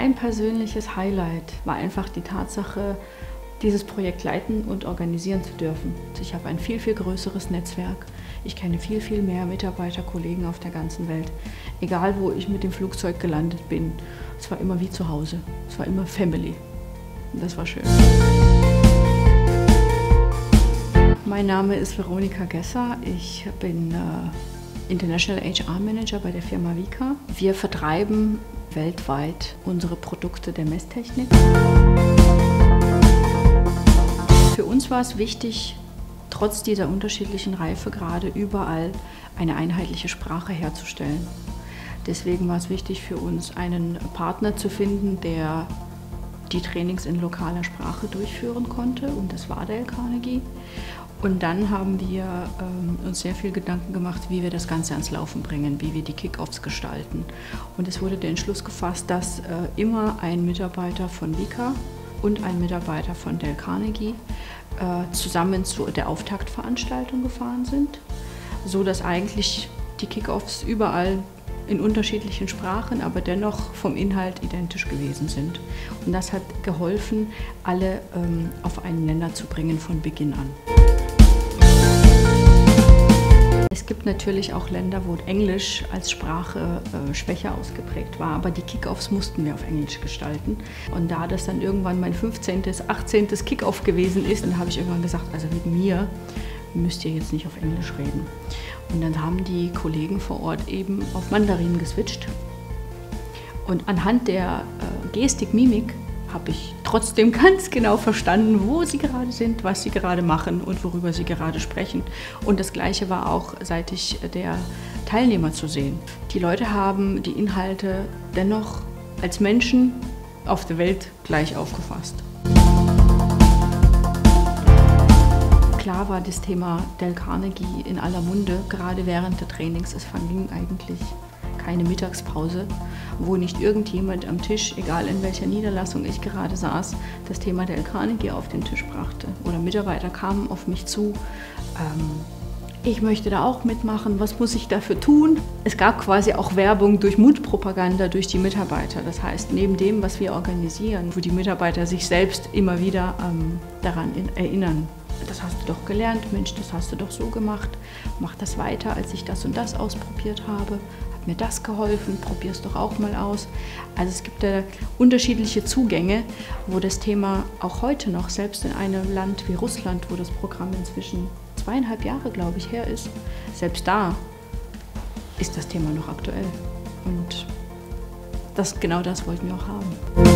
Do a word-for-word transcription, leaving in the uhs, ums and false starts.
Mein persönliches Highlight war einfach die Tatsache, dieses Projekt leiten und organisieren zu dürfen. Ich habe ein viel, viel größeres Netzwerk. Ich kenne viel, viel mehr Mitarbeiter, Kollegen auf der ganzen Welt. Egal, wo ich mit dem Flugzeug gelandet bin, es war immer wie zu Hause. Es war immer Family. Und das war schön. Mein Name ist Veronika Gesser. Ich bin äh, International H R Manager bei der Firma WIKA. Wir vertreiben weltweit unsere Produkte der Messtechnik. Für uns war es wichtig, trotz dieser unterschiedlichen Reifegrade überall eine einheitliche Sprache herzustellen. Deswegen war es wichtig für uns, einen Partner zu finden, der die Trainings in lokaler Sprache durchführen konnte, und das war Dale Carnegie. Und dann haben wir ähm, uns sehr viel Gedanken gemacht, wie wir das Ganze ans Laufen bringen, wie wir die Kick-Offs gestalten. Und es wurde der Entschluss gefasst, dass äh, immer ein Mitarbeiter von WIKA und ein Mitarbeiter von Dale Carnegie äh, zusammen zu der Auftaktveranstaltung gefahren sind, so dass eigentlich die Kickoffs überall in unterschiedlichen Sprachen, aber dennoch vom Inhalt identisch gewesen sind. Und das hat geholfen, alle ähm, auf einen Nenner zu bringen von Beginn an. Es gibt natürlich auch Länder, wo Englisch als Sprache äh, schwächer ausgeprägt war, aber die Kickoffs mussten wir auf Englisch gestalten. Und da das dann irgendwann mein fünfzehntes, achtzehntes Kickoff gewesen ist, dann habe ich irgendwann gesagt, also mit mir müsst ihr jetzt nicht auf Englisch reden. Und dann haben die Kollegen vor Ort eben auf Mandarin geswitcht. Und anhand der äh, Gestik, Mimik, habe ich trotzdem ganz genau verstanden, wo sie gerade sind, was sie gerade machen und worüber sie gerade sprechen. Und das Gleiche war auch seitig der Teilnehmer zu sehen. Die Leute haben die Inhalte dennoch als Menschen auf der Welt gleich aufgefasst. Klar war das Thema Dale Carnegie in aller Munde, gerade während der Trainings. Es verging eigentlich keine Mittagspause, wo nicht irgendjemand am Tisch, egal in welcher Niederlassung ich gerade saß, das Thema Dale Carnegie auf den Tisch brachte. Oder Mitarbeiter kamen auf mich zu, ähm, ich möchte da auch mitmachen, was muss ich dafür tun? Es gab quasi auch Werbung durch Mundpropaganda durch die Mitarbeiter. Das heißt, neben dem, was wir organisieren, wo die Mitarbeiter sich selbst immer wieder ähm, daran in, erinnern. Das hast du doch gelernt, Mensch, das hast du doch so gemacht, mach das weiter, als ich das und das ausprobiert habe. Hat mir das geholfen, probier es doch auch mal aus. Also es gibt ja unterschiedliche Zugänge, wo das Thema auch heute noch, selbst in einem Land wie Russland, wo das Programm inzwischen zweieinhalb Jahre, glaube ich, her ist, selbst da ist das Thema noch aktuell. Und das, genau das wollten wir auch haben.